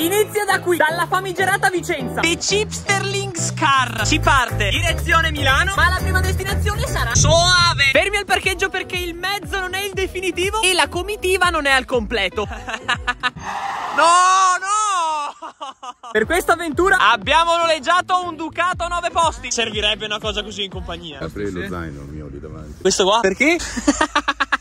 Inizia da qui, dalla famigerata Vicenza. The Chipsterlings car si parte direzione Milano, ma la prima destinazione sarà Soave. Fermi al parcheggio perché il mezzo non è il definitivo e la comitiva non è al completo. No! Per questa avventura abbiamo noleggiato un Ducato 9 posti. Servirebbe una cosa così in compagnia. Apri lo zaino mio lì davanti. Questo qua? Perché?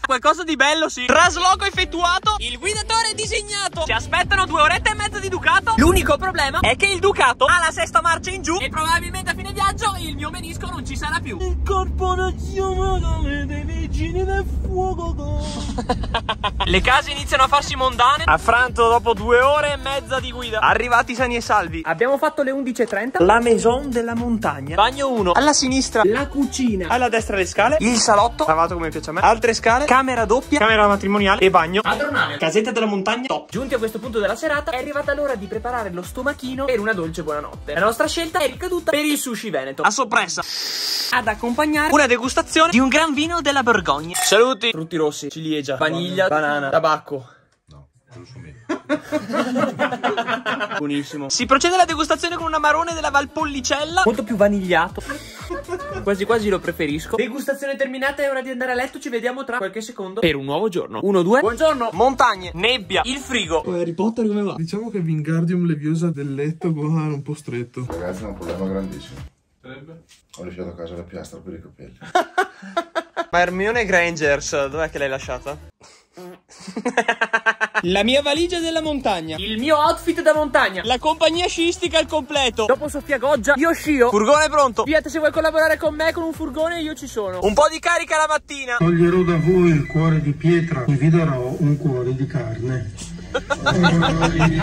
Qualcosa di bello, sì. Trasloco effettuato, il guidatore è disegnato. Ci aspettano 2 orette e mezza di Ducato. L'unico problema è che il Ducato ha la 6ª marcia in giù e probabilmente a fine viaggio il mio menisco non ci sarà più. Il corpo nazionale dei Vigili del Fuoco. Le case iniziano a farsi mondane. Affranto dopo 2 ore e mezza di guida. Arrivati sani e salvi. Abbiamo fatto le 11:30. La maison della montagna. Bagno 1. Alla sinistra la cucina. Alla destra le scale. Il salotto, lavato come piace a me. Altre scale. Camera doppia, camera matrimoniale e bagno padronale. Casetta della montagna, top. Giunti a questo punto della serata è arrivata l'ora di preparare lo stomachino per una dolce buonanotte. La nostra scelta è ricaduta per il sushi veneto. A sorpresa, ad accompagnare una degustazione di un gran vino della Borgogna. Saluti. Frutti rossi, ciliegia, vaniglia, banana, tabacco. No, giusto me. Buonissimo. Si procede alla degustazione con un amarone della Valpollicella, molto più vanigliato. Quasi quasi lo preferisco. Degustazione terminata, è ora di andare a letto. Ci vediamo tra qualche secondo per un nuovo giorno. 1, 2. Buongiorno. Montagne, nebbia, il frigo. Harry Potter come va? Diciamo che Wingardium Leviosa del letto qua un po' stretto. Ragazzi, è un problema grandissimo. Sarebbe? Ho lasciato a casa la piastra per i capelli. Ma Hermione Granger, dov'è che l'hai lasciata? La mia valigia della montagna, il mio outfit da montagna, la compagnia sciistica al completo. Dopo Sofia Goggia io scio. Furgone pronto. Fiat, se vuoi collaborare con me con un furgone io ci sono. Un po' di carica la mattina. Toglierò da voi il cuore di pietra e vi darò un cuore di carne.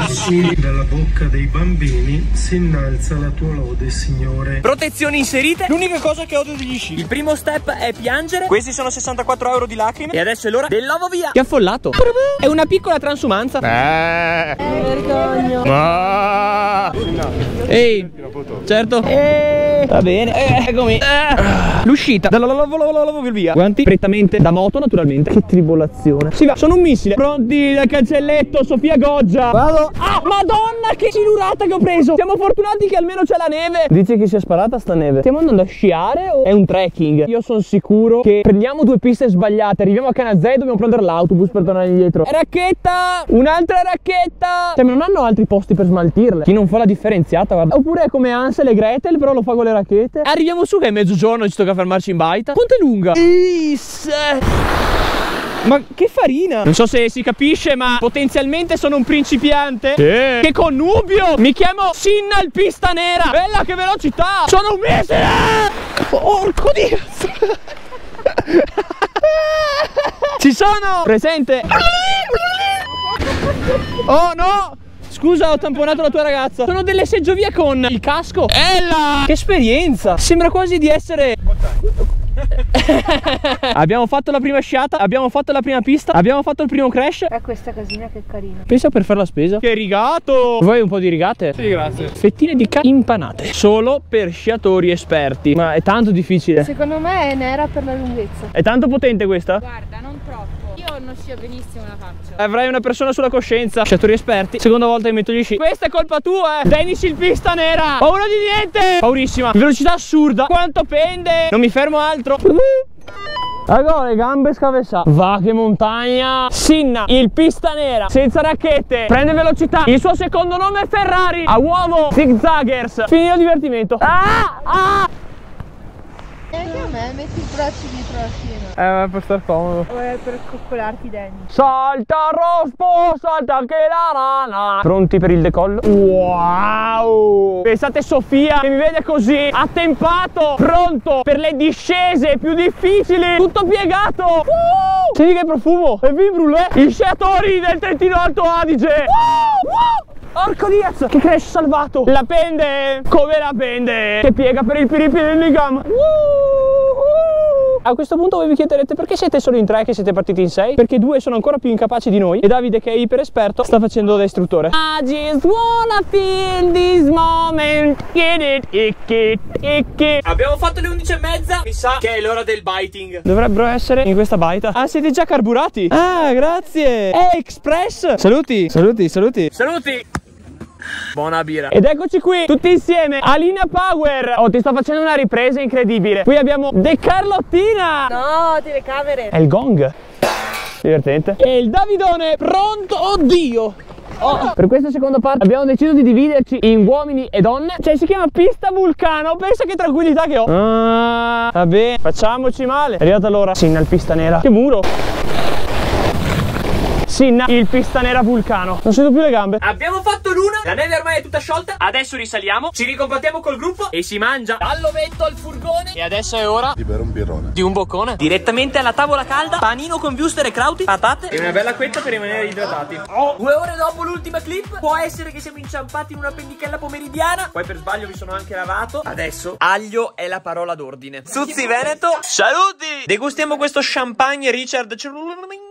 Sì, dalla bocca dei bambini si innalza la tua lode, signore. Protezioni inserite. L'unica cosa che odio degli sci. Il primo step è piangere. Questi sono 64 euro di lacrime. E adesso è l'ora dell'ovo via. Che affollato. È una piccola transumanza. Vergogno. Ehi. Certo. Va bene. Eccomi. L'uscita dall'ovo via. Guanti prettamente da moto, naturalmente. Che tribolazione. Si va. Sono un missile. Pronti dal cancelletto. Sofia Goggia. Vado. Ah, madonna che silurata che ho preso. Siamo fortunati che almeno c'è la neve. Dici che si è sparata sta neve. Stiamo andando a sciare o è un trekking? Io sono sicuro che prendiamo 2 piste sbagliate. Arriviamo a Canazzei e dobbiamo prendere l'autobus per tornare indietro. Racchetta. Un'altra racchetta. Cioè non hanno altri posti per smaltirle. Chi non fa la differenziata, guarda. Oppure è come Hansel e Gretel, però lo fa con le racchette. Arriviamo su che è mezzogiorno e ci tocca fermarci in baita. Ponte lunga. Ma che farina? Non so se si capisce, ma potenzialmente sono un principiante. Sì. Che connubio! Mi chiamo Sinnal Pista Nera. Bella che velocità! Sono un mese! Orco di... Ci sono! Presente! Oh no! Scusa, ho tamponato la tua ragazza. Sono delle seggiovie con il casco. Ella! Che esperienza! Sembra quasi di essere... Abbiamo fatto la prima sciata, abbiamo fatto la prima pista, abbiamo fatto il primo crash. È questa casina che è carina. Pensa per fare la spesa. Che rigato! Vuoi un po' di rigate? Sì, grazie. Fettine di carne impanate. Solo per sciatori esperti. Ma è tanto difficile. Secondo me è nera per la lunghezza. È tanto potente questa? Guarda, non troppo. Io non scio benissimo, la faccio. Avrai una persona sulla coscienza. Sciatori esperti. Seconda volta che metto gli sci. Questa è colpa tua, eh. Dennis il pista nera. Paura di niente. Paurissima. Velocità assurda. Quanto pende. Non mi fermo altro. Raga, le gambe scavessa. Va che montagna. Sinna il pista nera. Senza racchette. Prende velocità. Il suo secondo nome è Ferrari. A uovo. Zigzaggers. Finito il divertimento. E anche a me metti i bracci dietro la schiena. Ma è per star comodo. O è per coccolarti i denti. Salta Rospo, salta anche la rana. Pronti per il decollo? Wow! Pensate Sofia che mi vede così, attempato, pronto per le discese più difficili. Tutto piegato. Senti che profumo. E vi brulè. I sciatori del Trentino Alto Adige. Orco Diaz, che crash salvato. La pende, come la pende. Che piega per il piripi del gamma. A questo punto voi vi chiederete perché siete solo in 3 che siete partiti in 6? Perché 2 sono ancora più incapaci di noi e Davide, che è iper esperto, sta facendo da istruttore. I just wanna feel this moment. Abbiamo fatto le 11:30. Mi sa che è l'ora del biting. Dovrebbero essere in questa baita. Ah, siete già carburati? Ah, grazie. È Express. Saluti. Saluti. buona birra. Ed eccoci qui tutti insieme, Alina Power. Oh, ti sto facendo una ripresa incredibile. Qui abbiamo De Carlottina. No, telecamere. È il gong. Divertente. E il Davidone pronto. Oddio. Oh. Per questa seconda parte abbiamo deciso di dividerci in uomini e donne. Cioè, si chiama pista vulcano. Pensa che tranquillità che ho. Ah, va bene, facciamoci male. È arrivata l'ora. Sinna il pista nera. Che muro. Sinna il pista nera vulcano. Non sento più le gambe. Abbiamo fatto l'una. La neve ormai è tutta sciolta. Adesso risaliamo. Ci ricombattiamo col gruppo. E si mangia dall'ovetto al furgone. E adesso è ora di bere un birrone. Di un boccone. Direttamente alla tavola calda. Panino con wurstel e crauti. Patate. E una bella quetta per rimanere idratati. Oh. 2 ore dopo l'ultima clip. Può essere che siamo inciampati in una pendichella pomeridiana. Poi per sbaglio mi sono anche lavato. Adesso aglio è la parola d'ordine. Suzzi Veneto. Saluti. Degustiamo questo champagne Richard.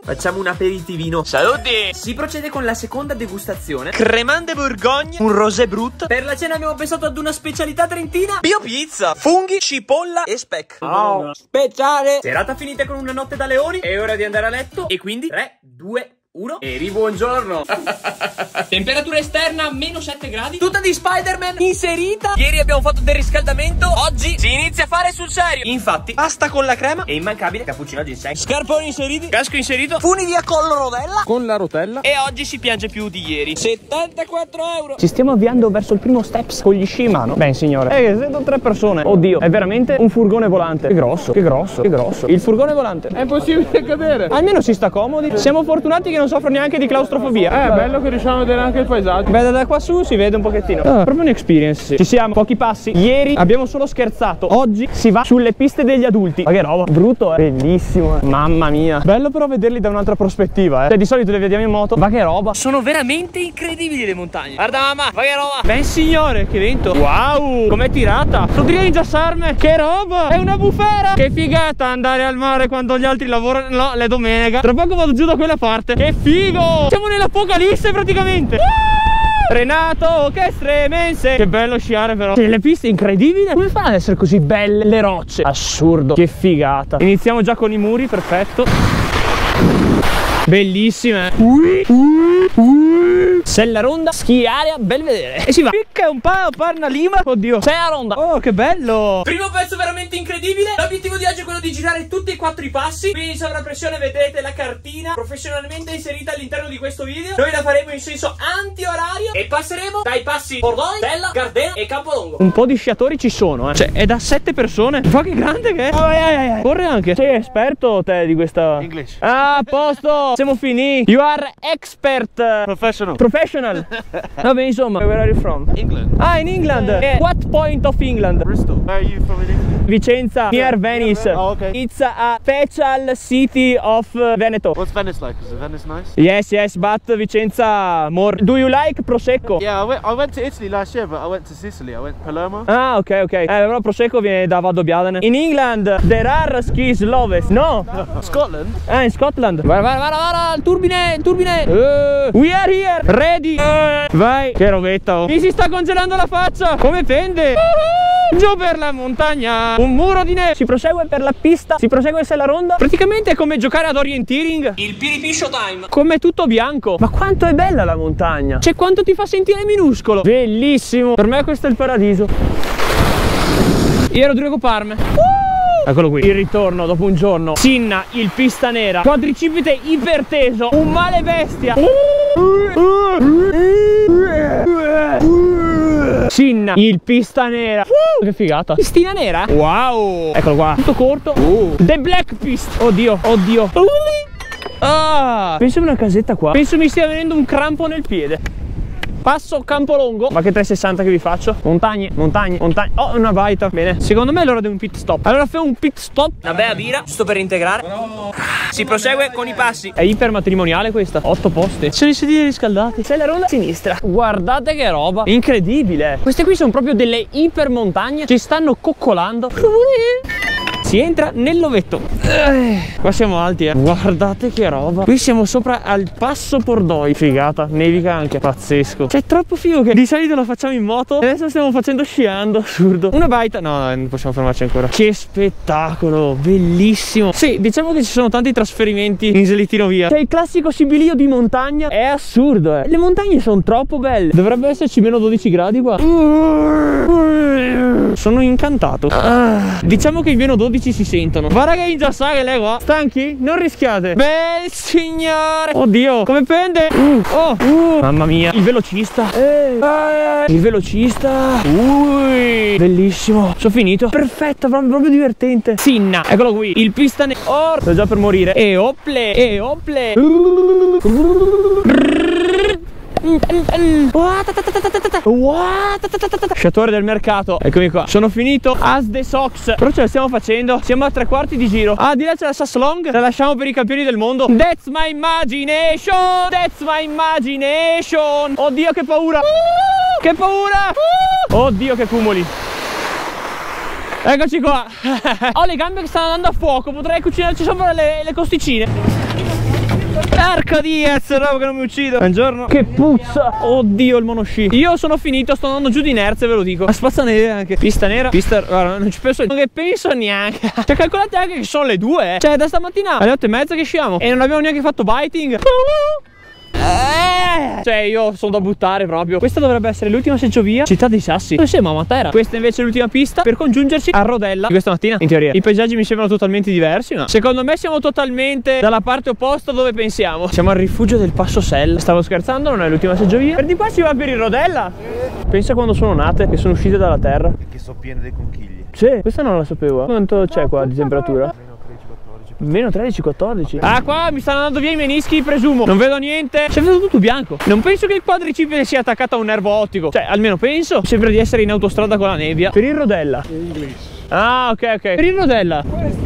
Facciamo un aperitivino. Saluti! Si procede con la seconda degustazione. Cremande Borgogna, un rosé brut. Per la cena abbiamo pensato ad una specialità trentina. Bio pizza, funghi, cipolla e speck. Oh, speciale! Serata finita con una notte da leoni. È ora di andare a letto. E quindi 3, 2, 1 e ribuongiorno. Temperatura esterna -7 gradi. Tuta di Spider-Man inserita. Ieri abbiamo fatto del riscaldamento. Oggi si inizia a fare sul serio. Infatti pasta con la crema e immancabile cappuccino di ginseng. Scarponi inseriti. Casco inserito. Funi via collo Rodella. Con la rotella. E oggi si piange più di ieri. 74 euro. Ci stiamo avviando verso il primo steps con gli sci in mano. Ben signore, sento 3 persone. Oddio, è veramente un furgone volante. Che grosso, che grosso, che grosso. Il furgone volante. È impossibile cadere. Almeno si sta comodi. Siamo fortunati che non soffro neanche di claustrofobia. È bello che riusciamo a vedere anche il paesaggio. Beh, da qua su si vede un pochettino. Proprio un'experience, sì. Ci siamo, pochi passi. Ieri abbiamo solo scherzato. Oggi si va sulle piste degli adulti. Ma che roba. Brutto, bellissimo. Mamma mia. Bello però vederli da un'altra prospettiva, Cioè, di solito le vediamo in moto. Ma che roba. Sono veramente incredibili le montagne. Guarda mamma, ma che roba. Ben signore, che vento. Wow, com'è tirata. Potrei ingiassarmi. Che roba. È una bufera. Che figata andare al mare quando gli altri lavorano. No, le domenica. Tra poco vado giù da quella parte. Che figo! Siamo nell'apocalisse praticamente! Renato, che stremense! Che bello sciare però! Cioè, le piste incredibili! Come fanno ad essere così belle le rocce? Assurdo! Che figata! Iniziamo già con i muri, perfetto! Bellissime! Sella Ronda, schiare a bel vedere. E si va. Picca un po', parna lima. Oddio. Sella Ronda. Oh, che bello. Primo pezzo veramente incredibile. L'obiettivo di oggi è quello di girare tutti e 4 i passi. Quindi in sovrappressione vedete la cartina professionalmente inserita all'interno di questo video. Noi la faremo in senso anti-orario e passeremo dai passi Pordoi, Sella, Gardena e Campolongo. Un po' di sciatori ci sono, Cioè, è da 7 persone. Ma che grande che è. Corre anche. Sei esperto te di questa English. Ah, a posto. Siamo finiti. You are expert. Professional. Professional. Vabbè, insomma. Where are you from? England. Ah, in England. What point of England? Bristol. Where are you from in England? Vicenza, near Venice. Oh, okay. It's a special city of Veneto. What's Venice like? Is Venice nice? Yes, yes, but Vicenza more. Do you like Prosecco? Yeah, I went to Italy last year, but I went to Sicily. I went to Palermo. Ah, ok, ok. Però Prosecco viene da Valdobbiadene. In England there are skis loves. No. Scotland? In Scotland. Guarda, guarda, guarda, il turbine, il turbine. We are here. Ready. Vai. Che robetta, oh. Mi si sta congelando la faccia. Come pende. Giù per la montagna. Un muro di neve. Si prosegue per la pista. Si prosegue sulla ronda. Praticamente è come giocare ad orienteering. Il piripiscio time. Come tutto bianco. Ma quanto è bella la montagna. Cioè, quanto ti fa sentire minuscolo. Bellissimo. Per me questo è il paradiso. Io ero due coparme. Eccolo qui, il ritorno dopo un giorno. Sinna, il pista nera. Quadricipite iperteso. Un male bestia. Sinna, il pista nera. Che figata. Pistina nera? Wow. Eccolo qua. Tutto corto. The Black Pist. Oddio, oddio. Ah, penso una casetta qua. Penso mi stia venendo un crampo nel piede. Passo Campolongo. Ma che 360 che vi faccio. Montagne, montagne, montagne. Oh, una baita. Bene. Secondo me è l'ora di un pit stop. Allora fai un pit stop. Una bella birra. Sto per integrare. Bravo. Si prosegue con i passi. È ipermatrimoniale questa. 8 posti. Sono i sedili riscaldati. C'è la ronda sinistra. Guardate che roba. Incredibile. Queste qui sono proprio delle ipermontagne. Ci stanno coccolando. si entra nell'ovetto. Qua siamo alti, guardate che roba. Qui siamo sopra al Passo Pordoi. Figata, nevica anche, pazzesco. C'è troppo figo che di solito lo facciamo in moto e adesso stiamo facendo sciando, assurdo. Una baita, no, non possiamo fermarci ancora. Che spettacolo, bellissimo. Sì, diciamo che ci sono tanti trasferimenti in slittino via. C'è il classico sibilio di montagna, è assurdo, eh. Le montagne sono troppo belle. Dovrebbe esserci meno 12 gradi qua. Sono incantato. Diciamo che i meno 12 si sentono. Ma raga, già sa che lei qua. Stanchi? Non rischiate. Bel signore. Oddio, come pende. Mamma mia. Il velocista. Il velocista. Ui. Bellissimo. Sono finito. Perfetto, proprio divertente. Sinna. Eccolo qui. Il pistone. Oh, sto già per morire. E ople. E ople. Sciatore del mercato. Eccomi qua. Sono finito as the socks. Però ce la stiamo facendo. Siamo a 3/4 di giro. Ah, di là c'è la Saslong. La lasciamo per i campioni del mondo. That's my imagination. That's my imagination. Oddio che paura. Che paura. Oddio che cumuli. Eccoci qua. Ho le gambe che stanno andando a fuoco. Potrei cucinarci sopra le costicine. Porca di essere, roba che non mi uccido. Buongiorno. Che puzza. Oddio il monosci. Io sono finito, sto andando giù di inerzia, ve lo dico. A spazza nera anche. Pista nera. Pista, guarda, non ci penso. Non che penso neanche. Cioè calcolate anche che sono le 2. Cioè da stamattina alle 8:30 che sciamo e non abbiamo neanche fatto biting. Cioè io sono da buttare proprio. Questa dovrebbe essere l'ultima seggiovia, Città dei Sassi. Dove siamo? A Matera. Questa invece è l'ultima pista per congiungerci a Rodella di questa mattina. In teoria i paesaggi mi sembrano totalmente diversi, ma secondo me siamo totalmente dalla parte opposta dove pensiamo. Siamo al rifugio del Passo Sella. Stavo scherzando, non è l'ultima seggiovia. Per di qua si va per il Rodella. Pensa quando sono nate, che sono uscite dalla terra. E che sono piene dei conchigli. Sì, questa non la sapevo. Quanto c'è qua di temperatura? Meno 13-14. Ah, qua mi stanno andando via i menischi, presumo. Non vedo niente. C'è venuto tutto bianco. Non penso che il quadricipite sia attaccato a un nervo ottico. Cioè, almeno penso. Sembra di essere in autostrada con la nebbia. Per il Rodella. In inglese. Ah, ok, ok. Per il Rodella. Questa.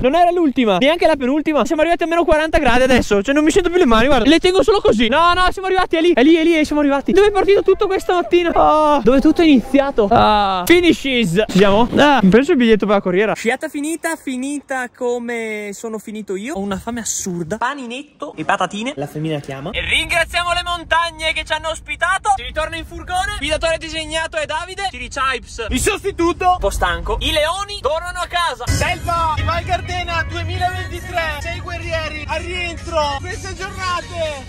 Non era l'ultima, neanche la penultima. Siamo arrivati a meno 40 gradi adesso. Cioè non mi sento più le mani, guarda. Le tengo solo così. No, no, siamo arrivati. È lì, è lì, è lì, e siamo arrivati. Dove è partito tutto questa mattina? Oh, dove tutto è iniziato. Ah, finishes. Ci siamo? Ah, ho preso il biglietto per la corriera. Sciata finita, finita come sono finito io. Ho una fame assurda. Paninetto e patatine. La femmina chiama. E ringraziamo le montagne che ci hanno ospitato. Si ritorna in furgone. Il guidatore disegnato è Davide. Chipsterlings. Il sostituto. Un po' stanco. I leoni tornano a casa. Selva di Val Gardena 2023. 6 guerrieri al rientro. Queste giornate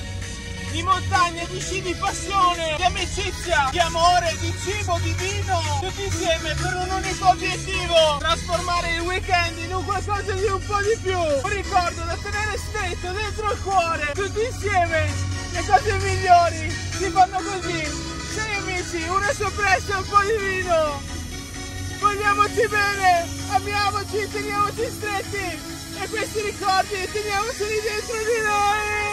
di montagna, di sci, di passione, di amicizia, di amore, di cibo, di vino. Tutti insieme per un unico obiettivo: trasformare il weekend in un qualcosa di un po' di più. Un ricordo da tenere stretto dentro il cuore. Tutti insieme le cose migliori si fanno così. 6 amici, una sorpresa e un po' di vino. Vogliamoci bene, amiamoci, teniamoci stretti e questi ricordi teniamoceli dentro di noi!